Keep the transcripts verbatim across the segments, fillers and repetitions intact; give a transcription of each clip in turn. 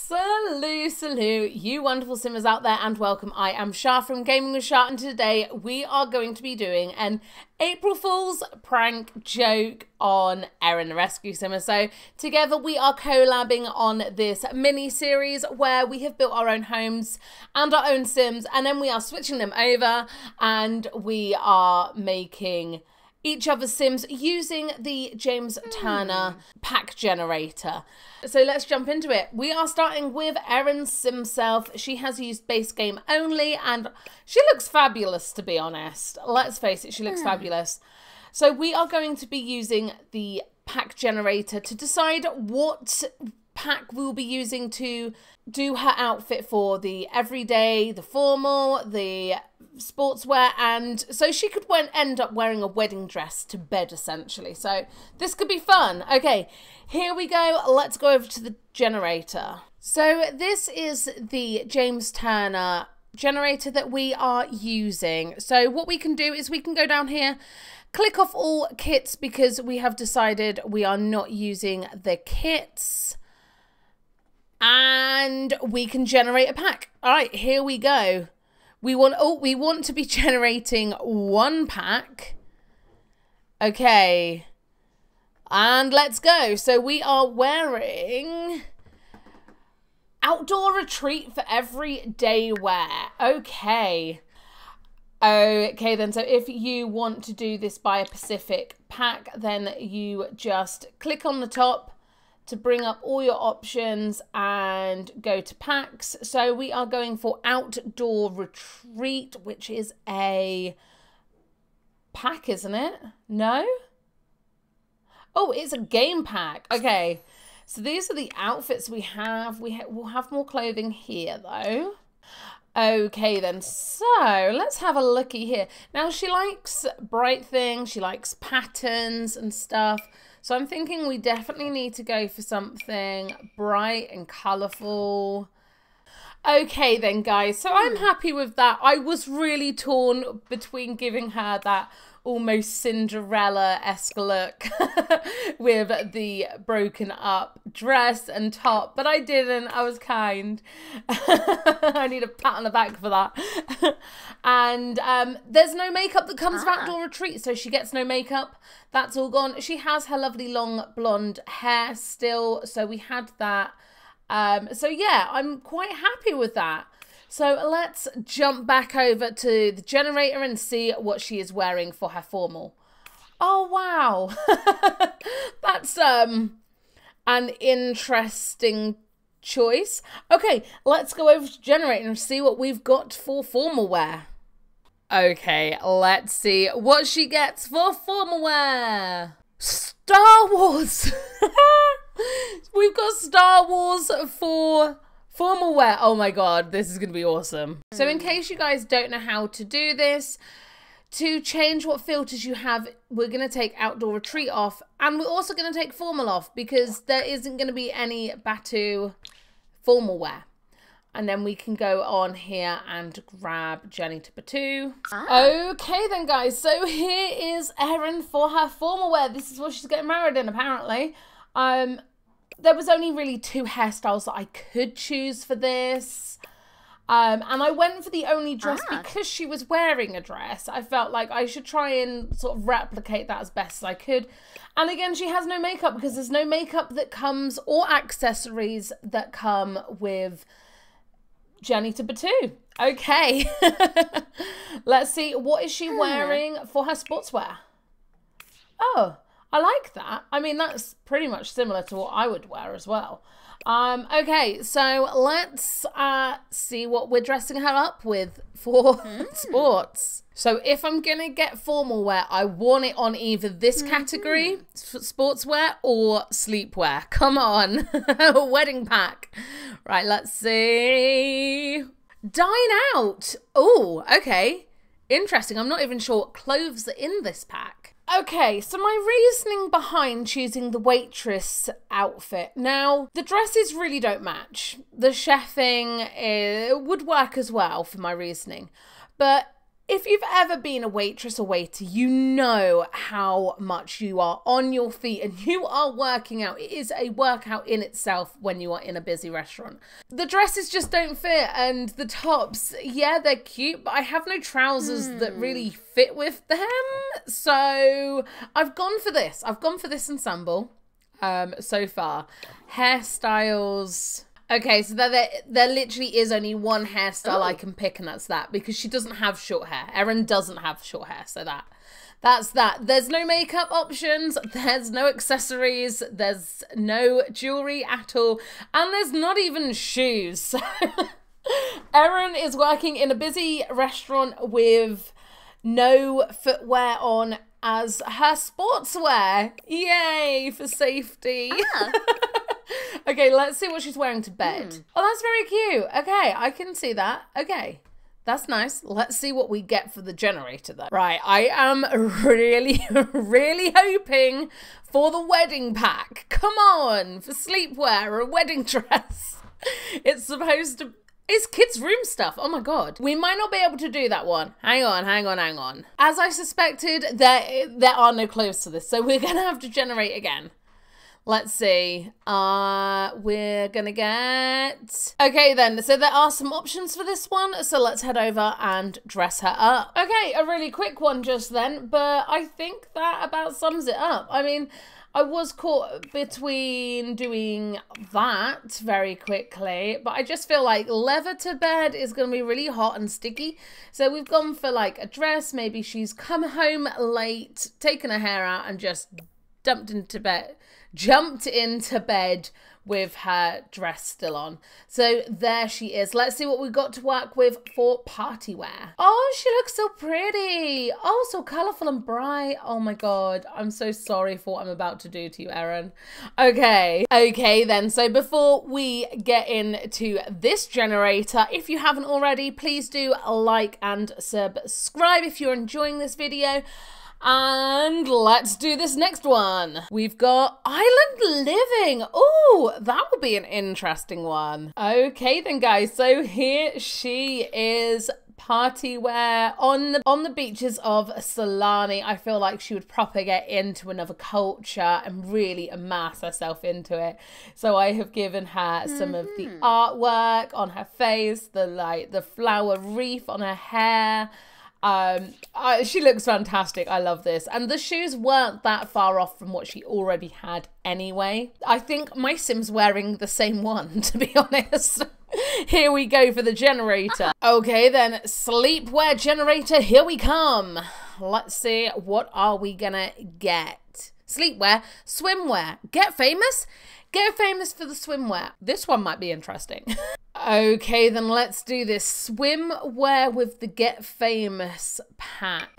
Salute, salute, you wonderful simmers out there, and welcome. I am Char from Gaming with Char, and today we are going to be doing an April Fool's prank joke on Erin the Rescue Simmer. So together we are collabing on this mini series where we have built our own homes and our own sims, and then we are switching them over and we are making each other's sims using the James Turner pack generator. So let's jump into it. We are starting with Erin's sim self. She has used base game only and she looks fabulous, to be honest. Let's face it, she looks fabulous. So we are going to be using the pack generator to decide what pack we'll be using to do her outfit for the everyday, the formal, the sportswear, and so she could end up wearing a wedding dress to bed essentially. So this could be fun. Okay, here we go. Let's go over to the generator. So this is the James Turner generator that we are using. So what we can do is we can go down here, click off all kits because we have decided we are not using the kits. And we can generate a pack. All right, here we go. We want, oh, we want to be generating one pack. Okay. And let's go. So we are wearing Outdoor Retreat for everyday wear. Okay. Okay then, so if you want to do this by a specific pack, then you just click on the top to bring up all your options and go to packs. So we are going for Outdoor Retreat, which is a pack, isn't it? No? Oh, it's a game pack. Okay, so these are the outfits we have. We ha we'll have more clothing here though. Okay then, so let's have a looky here. Now she likes bright things, she likes patterns and stuff. So I'm thinking we definitely need to go for something bright and colourful. Okay then, guys, so I'm happy with that. I was really torn between giving her that almost Cinderella-esque look with the broken up dress and top, but I didn't. I was kind. I need a pat on the back for that. And um, there's no makeup that comes with ah. Outdoor Retreat, so she gets no makeup. That's all gone. She has her lovely long blonde hair still, so we had that. Um, so yeah, I'm quite happy with that. So let's jump back over to the generator and see what she is wearing for her formal. Oh, wow. That's um, an interesting choice. Okay, let's go over to generator and see what we've got for formal wear. Okay, let's see what she gets for formal wear. Star Wars. We've got Star Wars for formal wear. Oh my god, this is gonna be awesome. So in case you guys don't know how to do this, to change what filters you have, we're gonna take Outdoor Retreat off, and we're also gonna take formal off because there isn't gonna be any Batuu formal wear. And then we can go on here and grab Journey to Batuu. Ah. Okay then, guys, so here is Erin for her formal wear. This is what she's getting married in, apparently. Um, There was only really two hairstyles that I could choose for this. Um, and I went for the only dress ah. because she was wearing a dress. I felt like I should try and sort of replicate that as best as I could. And again, she has no makeup because there's no makeup that comes or accessories that come with Journey to Batuu. Okay. Let's see. What is she wearing for her sportswear? Oh, I like that. I mean, that's pretty much similar to what I would wear as well. Um, okay, so let's uh, see what we're dressing her up with for mm. sports. So if I'm going to get formal wear, I want it on either this category, mm -hmm. sportswear, or sleepwear. Come on. Wedding pack. Right, let's see. Dine Out. Oh, okay. Interesting. I'm not even sure what clothes are in this pack. Okay, so my reasoning behind choosing the waitress outfit. Now, the dresses really don't match. The chefing is, would work as well for my reasoning. But If you've ever been a waitress or waiter, you know how much you are on your feet and you are working out. It is a workout in itself when you are in a busy restaurant. The dresses just don't fit, and the tops, yeah, they're cute, but I have no trousers mm. that really fit with them. So I've gone for this. I've gone for this ensemble um, so far. Hairstyles... Okay, so there, there, there literally is only one hairstyle Ooh. I can pick, and that's that, because she doesn't have short hair. Erin doesn't have short hair, so that, that's that. There's no makeup options, there's no accessories, there's no jewellery at all, and there's not even shoes. So Erin is working in a busy restaurant with no footwear on as her sportswear. Yay for safety. Ah. Okay, let's see what she's wearing to bed. Mm. Oh, that's very cute. Okay, I can see that. Okay, that's nice. Let's see what we get for the generator, though. Right, I am really, really hoping for the wedding pack. Come on, for sleepwear, a wedding dress. It's supposed to... It's kids' room stuff. Oh my God. We might not be able to do that one. Hang on, hang on, hang on. As I suspected, there, there are no clues to this, so we're going to have to generate again. Let's see, uh, we're gonna get... Okay then, so there are some options for this one, so let's head over and dress her up. Okay, a really quick one just then, but I think that about sums it up. I mean, I was caught between doing that very quickly, but I just feel like leather to bed is gonna be really hot and sticky. So we've gone for like a dress, maybe she's come home late, taken her hair out and just dumped into bed. Jumped into bed with her dress still on. So there she is. Let's see what we've got to work with for party wear. Oh, she looks so pretty. Oh, so colourful and bright. Oh my God. I'm so sorry for what I'm about to do to you, Erin. Okay. Okay then. So before we get into this generator, if you haven't already, please do like and subscribe if you're enjoying this video. And let's do this next one. We've got Island Living. Oh, that will be an interesting one. Okay then, guys. So here she is, party wear on the, on the beaches of Salani. I feel like she would proper get into another culture and really immerse herself into it. So I have given her mm-hmm. some of the artwork on her face, the like the flower wreath on her hair. Um, uh, she looks fantastic. I love this. And the shoes weren't that far off from what she already had anyway. I think my Sim's wearing the same one, to be honest. Here we go for the generator. Okay then, sleepwear generator, here we come. Let's see, what are we gonna get? Sleepwear, swimwear, Get Famous? Get Famous for the swimwear. This one might be interesting. Okay, then let's do this. Swimwear with the Get Famous pack.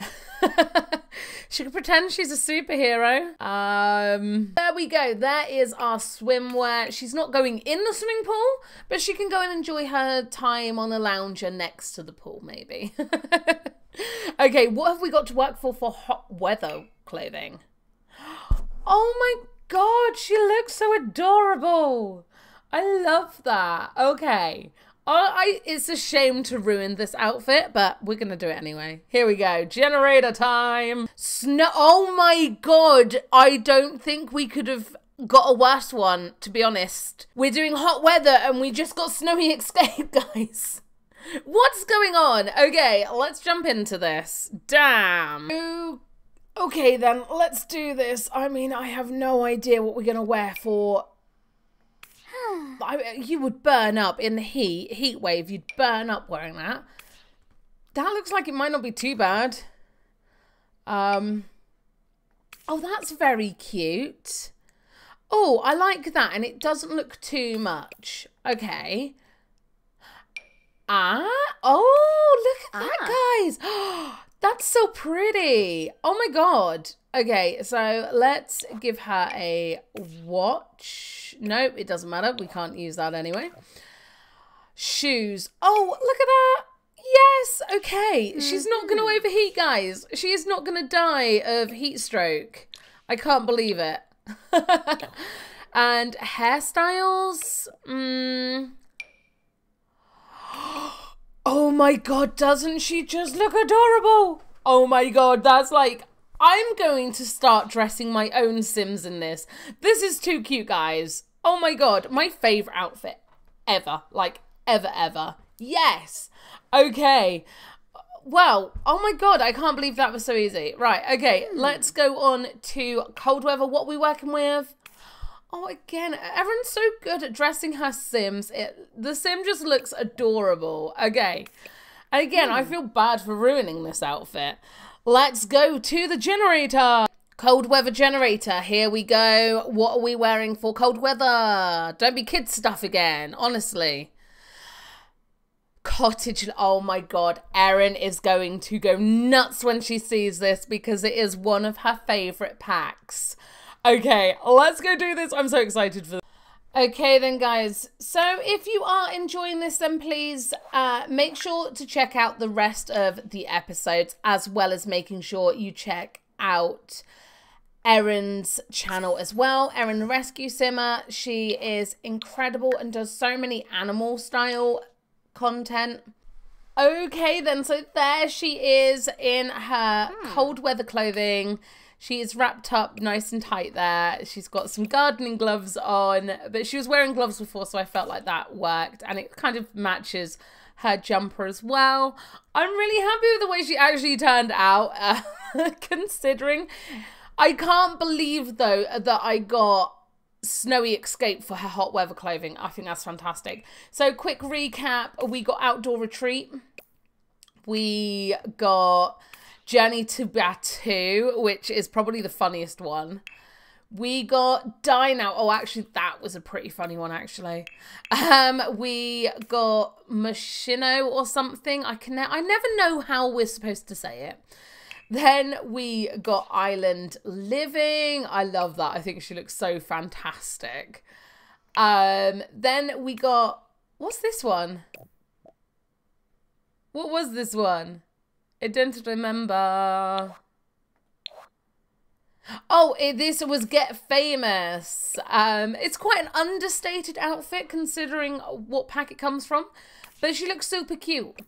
She could pretend she's a superhero. Um, there we go. There is our swimwear. She's not going in the swimming pool, but she can go and enjoy her time on the lounger next to the pool, maybe. Okay, what have we got to work for for hot weather clothing? Oh my God, she looks so adorable. I love that. Okay. Oh, I, it's a shame to ruin this outfit, but we're going to do it anyway. Here we go. Generator time. Snow. Oh my God. I don't think we could have got a worse one, to be honest. We're doing hot weather and we just got Snowy Escape, guys. What's going on? Okay, let's jump into this. Damn. Okay. Okay then, let's do this. I mean, I have no idea what we're going to wear for... I, you would burn up in the heat, heat wave. You'd burn up wearing that. That looks like it might not be too bad. Um. Oh, that's very cute. Oh, I like that. And it doesn't look too much. Okay. Ah. Oh, look at ah. that, guys. Oh, that's so pretty. Oh my God. Okay, so let's give her a watch. Nope, it doesn't matter. We can't use that anyway. Shoes. Oh, look at that. Yes, okay. Mm-hmm. She's not going to overheat, guys. She is not going to die of heat stroke. I can't believe it. And hairstyles. Mm. Oh, my my god, doesn't she just look adorable? Oh my god, that's like, I'm going to start dressing my own Sims in this. This is too cute, guys. Oh my god, my favorite outfit ever. Like, ever, ever. Yes. Okay. Well, oh my god, I can't believe that was so easy. Right, okay, let's go on to cold weather. What are we working with? Oh, again, Erin's so good at dressing her Sims. It, the Sim just looks adorable. Okay. And again, mm. I feel bad for ruining this outfit. Let's go to the generator. Cold weather generator. Here we go. What are we wearing for cold weather? Don't be kid stuff again, honestly. Cottage. Oh my god, Erin is going to go nuts when she sees this because it is one of her favorite packs. Okay, let's go do this. I'm so excited for this. Okay then, guys, so if you are enjoying this, then please uh, make sure to check out the rest of the episodes, as well as making sure you check out Erin's channel as well, Erin the Rescue Simmer. She is incredible and does so many animal style content. Okay then, so there she is in her hmm. cold weather clothing. She is wrapped up nice and tight there. She's got some gardening gloves on, but she was wearing gloves before, so I felt like that worked. And it kind of matches her jumper as well. I'm really happy with the way she actually turned out, uh, considering. I can't believe, though, that I got Snowy Escape for her hot weather clothing. I think that's fantastic. So quick recap. We got Outdoor Retreat. We got Journey to Batuu, which is probably the funniest one. We got Dine Out. Oh, actually, that was a pretty funny one, actually. Um, we got Machino or something. I can. Ne I never know how we're supposed to say it. Then we got Island Living. I love that. I think she looks so fantastic. Um, then we got... What's this one? What was this one? I don't remember. Oh, it, this was Get Famous. Um, it's quite an understated outfit considering what pack it comes from. But she looks super cute.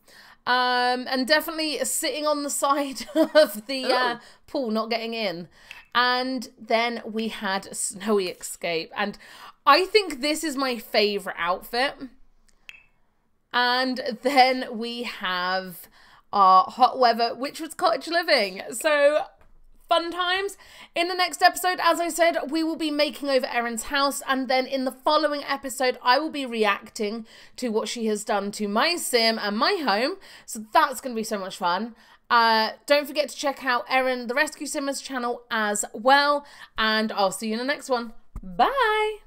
Um, and definitely sitting on the side of the uh, pool, not getting in. And then we had Snowy Escape. And I think this is my favourite outfit. And then we have our hot weather, which was Cottage Living. So fun times. In the next episode, as I said, we will be making over Erin's house, and then in the following episode I will be reacting to what she has done to my sim and my home, so that's going to be so much fun. Uh, don't forget to check out Erin the Rescue Simmer's channel as well, and I'll see you in the next one. Bye.